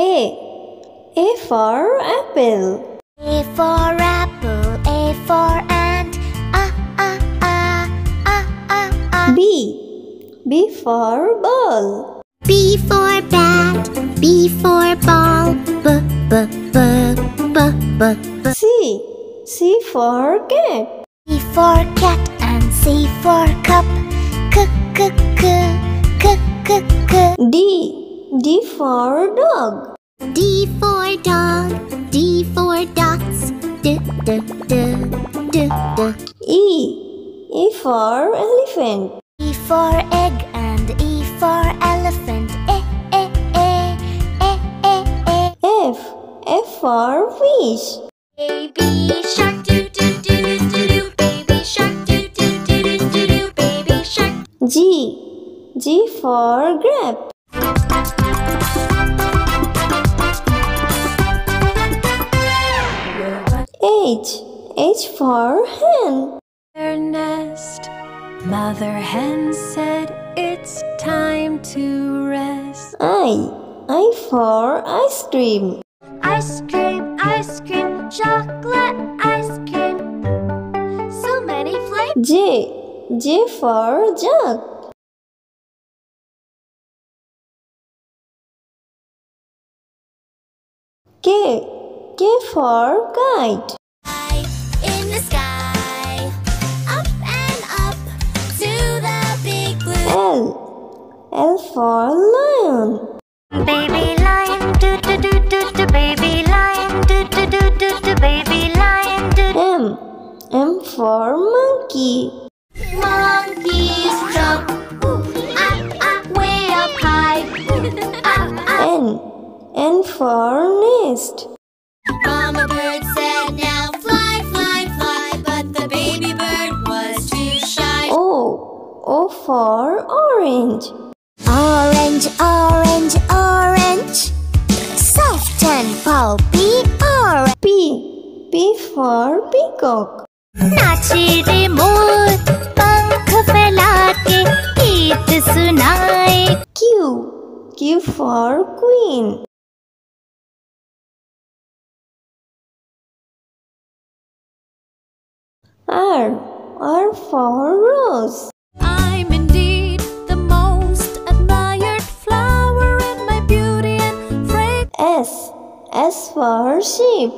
A for apple. A for apple, A for ant. B for ball. B for bat, B for ball. C for cat. C for cat and C for cup. D for dog. D for dog, D for dots. E for elephant. E for egg and E for elephant. F for fish. Baby shark, do do do do do do. Baby shark, do do do do do do. Baby shark. G for grape. H for hen. Their nest. Mother hen said it's time to rest. I for ice cream. Ice cream, ice cream, chocolate ice cream. So many flavors. J for jug. K for kite. High in the sky, up and up to the big blue. L for lion. Baby lion, do do do do do. Baby lion, do do do do do. Baby lion, do. M for monkey. Monkeys jump up, up, way up high. Up, up. N for nest. Mama bird said now fly, fly, fly, but the baby bird was too shy. O for orange. Orange, orange, orange, soft and pulpy orange. P for peacock. Naache re moor, pankh phaila ke geet sunaye. Q for queen. R for rose. I'm indeed the most admired flower in my beauty and fragrance. S for sheep.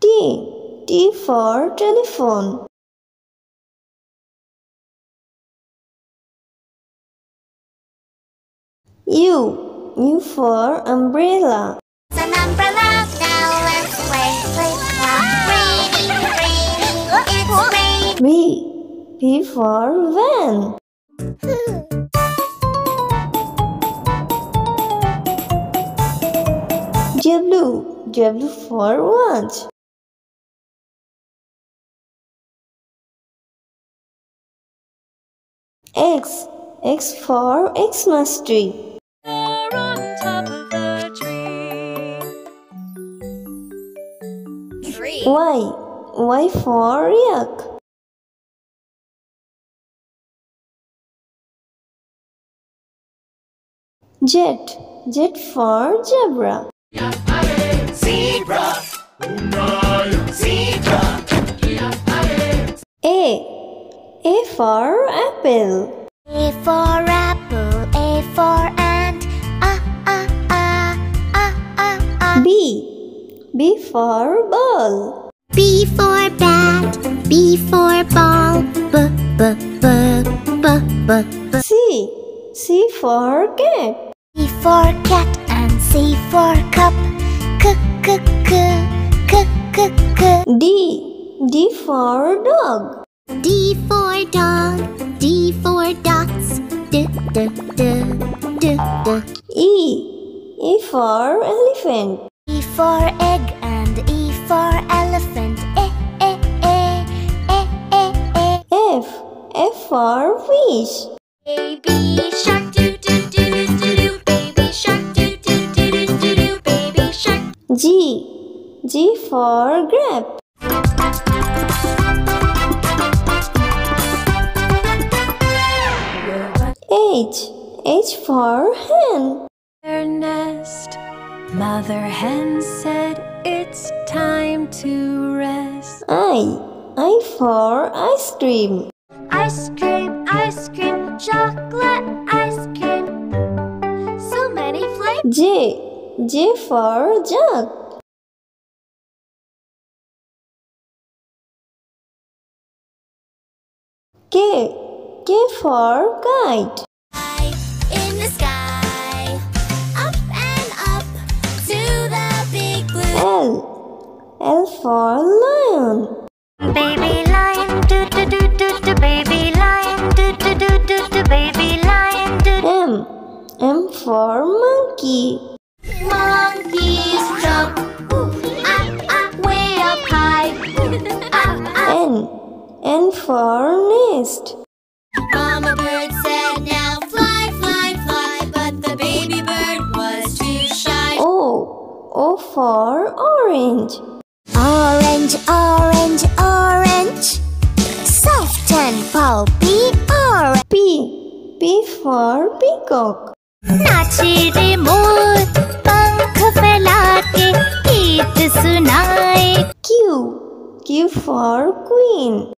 T for telephone. U for umbrella. An umbrella, now let's play, play, play. Raining, it's raining. B for van. W for watch. X for Xmas tree. Y for yak. Z for zebra. Zebra. A for apple. A for apple, A for ant. B for ball. B for bat, B for ball. C for cat. C for cat and C for cup. D for dog. D for dog, D for dots. E for elephant. E for egg and E for elephant. F for fish. Baby shark, do do do do do do. Baby shark, do do do do do do. Baby shark. G for grape. H for hen. Their nest. Mother hen said it's time to rest. I for ice cream. Ice cream, ice cream, chocolate ice cream. So many flavors. J for jug. K for kite. Kite in the sky, up and up to the big blue. L for lion. Baby lion, do do do do do. Baby lion, do do do do do. Baby lion, do. M for monkey. Monkeys jump up, up, way up high. Up, up. N for nest. Mama bird said now fly, fly, fly, but the baby bird was too shy. O for orange. Orange, orange, orange, soft and pulpy orange. P for peacock. Nache re mor, pankh phaila ke, geet sunaye. Q for queen.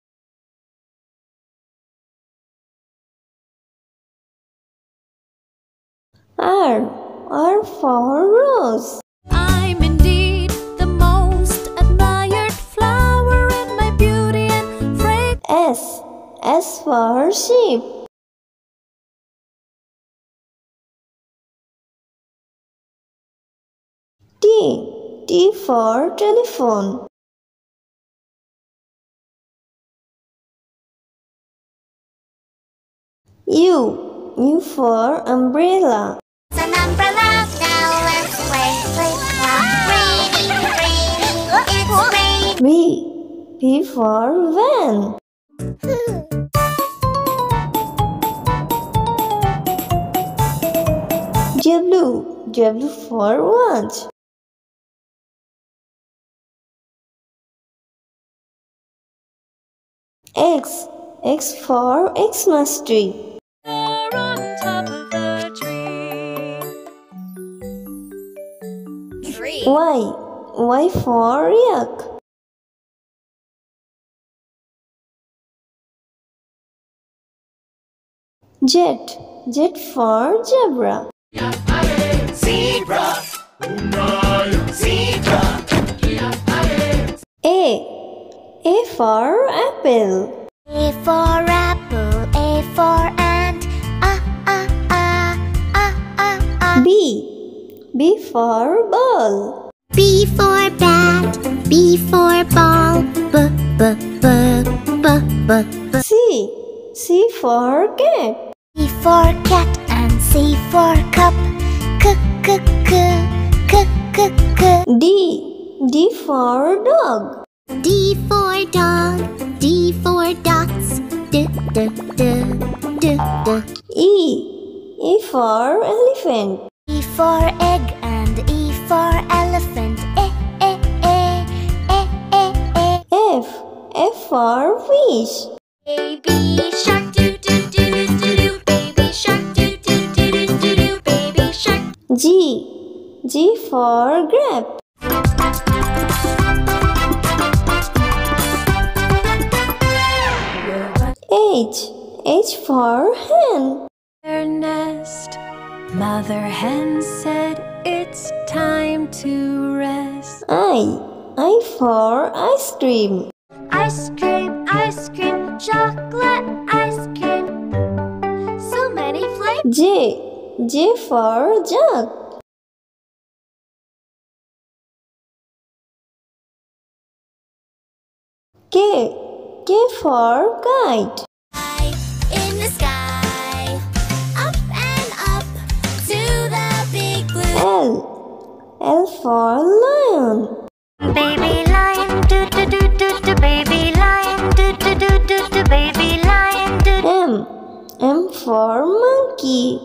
R for rose. I'm indeed the most admired flower in my beauty and fragrance. S for sheep. T for telephone. U for umbrella. Umbrella, now let's play, play, play. V for van. W for watch. X for Xmas tree. Y for yak. Z for zebra. Zebra. A for apple. A for apple, A for ant. B for ball. B for bat, B for ball, B, B, B, B, B, B. C for cat. C for cat and C for cup, C, C, C, C, C, C. D for dog. D for dog, D for dots, D, D, D, D, D. E for elephant. E for egg and E for elephant. F for fish. Baby shark, do do do do do. Baby shark, do do do do do. Baby shark. G for grape. H for hen. Their nest. Mother hen said it's time to rest. I for ice cream. Ice cream, chocolate ice cream. So many flavors. J for jug. K for kite. Kite in the sky, up and up to the big blue. L for lion. Baby lion, do do do do do. Baby lion, do do do do do. Baby lion, do. M for monkey.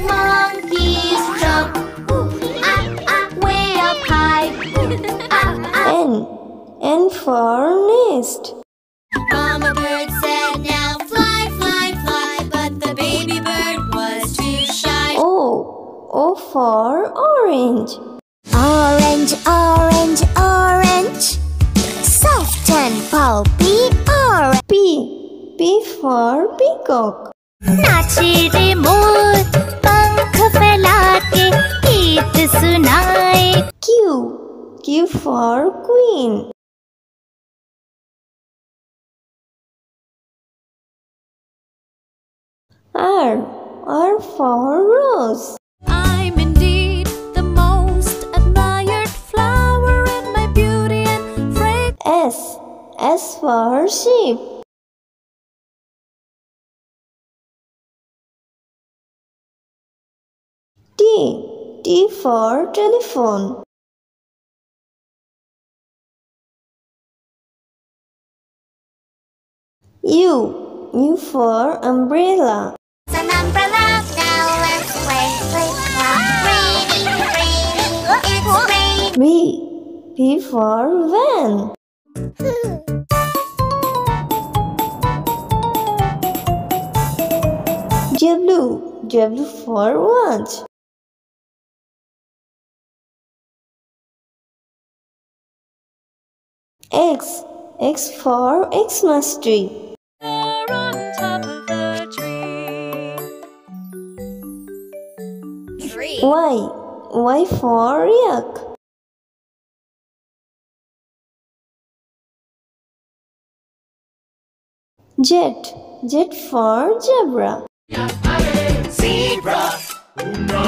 Monkeys jump up, up, way up high. Up. N for nest. Mama bird said now fly, fly, fly, but the baby bird was for orange. Orange, orange, orange. Soft and pulpy orange. P. P for peacock. नाचे रे मोर पंख फैला के गीत सुनाए. Q. Q for queen. R. R for rose. I'm indeed the most admired flower in my beauty and fragrance. S. S for sheep. T. T for telephone. U. U for umbrella. An umbrella flower with V. V for van. W. W for watch. X. X for Xmas tree. Y. Y for yak. Z. Z for zebra. Zebra.